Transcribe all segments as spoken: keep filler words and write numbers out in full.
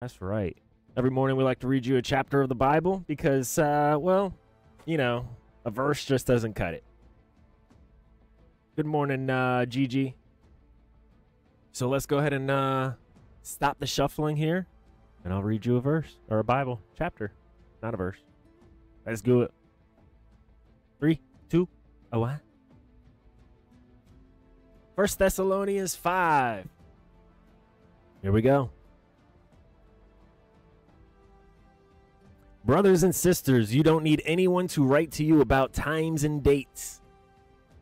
That's right. Every morning we like to read you a chapter of the Bible because, uh, well, you know, a verse just doesn't cut it. Good morning, uh, Gigi. So let's go ahead and uh, stop the shuffling here, and I'll read you a verse, or a Bible chapter, not a verse. Let's do it. Three, two, oh, what? First Thessalonians five. Here we go. Brothers and sisters, you don't need anyone to write to you about times and dates.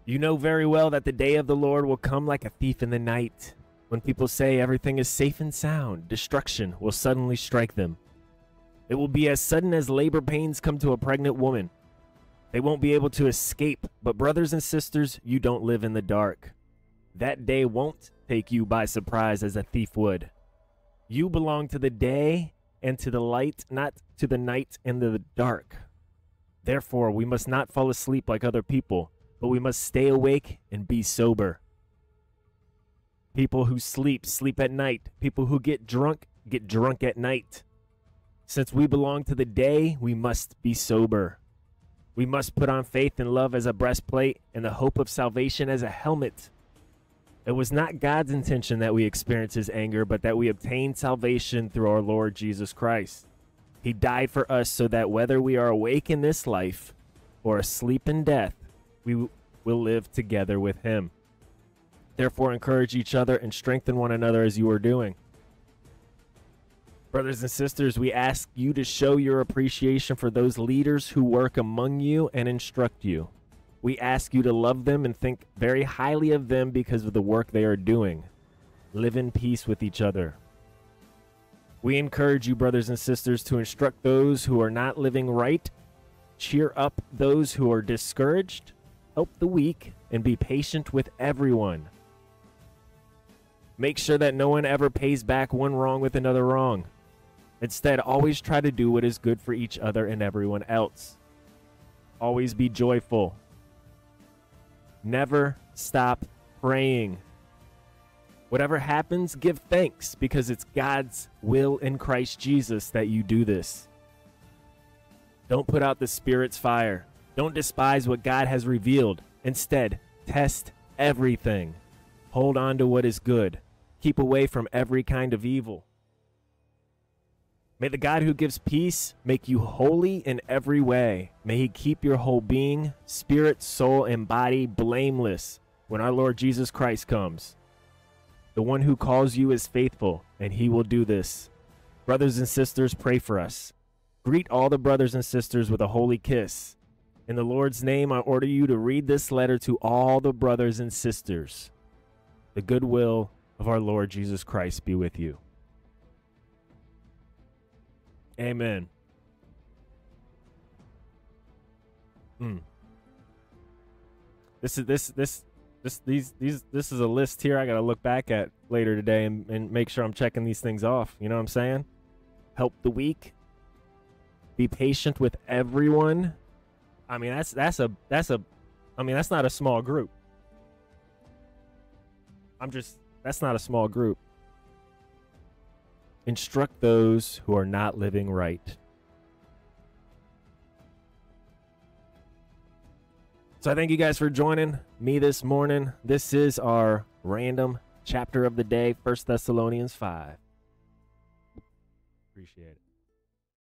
You know very well that the day of the Lord will come like a thief in the night. When people say everything is safe and sound, destruction will suddenly strike them. It will be as sudden as labor pains come to a pregnant woman. They won't be able to escape, but brothers and sisters, you don't live in the dark. That day won't take you by surprise as a thief would. You belong to the day and to the light, not to the night and the dark. Therefore, we must not fall asleep like other people, but we must stay awake and be sober. People who sleep, sleep at night. People who get drunk, get drunk at night. Since we belong to the day, we must be sober. We must put on faith and love as a breastplate and the hope of salvation as a helmet. It was not God's intention that we experience his anger, but that we obtain salvation through our Lord Jesus Christ. He died for us so that whether we are awake in this life or asleep in death, we will live together with him. Therefore, encourage each other and strengthen one another as you are doing. Brothers and sisters, we ask you to show your appreciation for those leaders who work among you and instruct you. We ask you to love them and think very highly of them because of the work they are doing. Live in peace with each other. We encourage you, brothers and sisters, to instruct those who are not living right, cheer up those who are discouraged, help the weak, and be patient with everyone. Make sure that no one ever pays back one wrong with another wrong. Instead, always try to do what is good for each other and everyone else. Always be joyful. Never stop praying. Whatever happens, give thanks, because it's God's will in Christ Jesus that you do this. Don't put out the Spirit's fire. Don't despise what God has revealed. Instead, test everything. Hold on to what is good. Keep away from every kind of evil. May the God who gives peace make you holy in every way. May he keep your whole being, spirit, soul, and body blameless when our Lord Jesus Christ comes. The one who calls you is faithful, and he will do this. Brothers and sisters, pray for us. Greet all the brothers and sisters with a holy kiss. In the Lord's name, I order you to read this letter to all the brothers and sisters. The goodwill of our Lord Jesus Christ be with you. Amen. Mm. This is this this this these these this is a list here I gotta look back at later today and, and make sure I'm checking these things off. You know what I'm saying? Help the weak. Be patient with everyone. I mean that's that's a that's a I mean that's not a small group. I'm just that's not a small group. Instruct those who are not living right. So I thank you guys for joining me this morning. This is our random chapter of the day, First Thessalonians five. Appreciate it.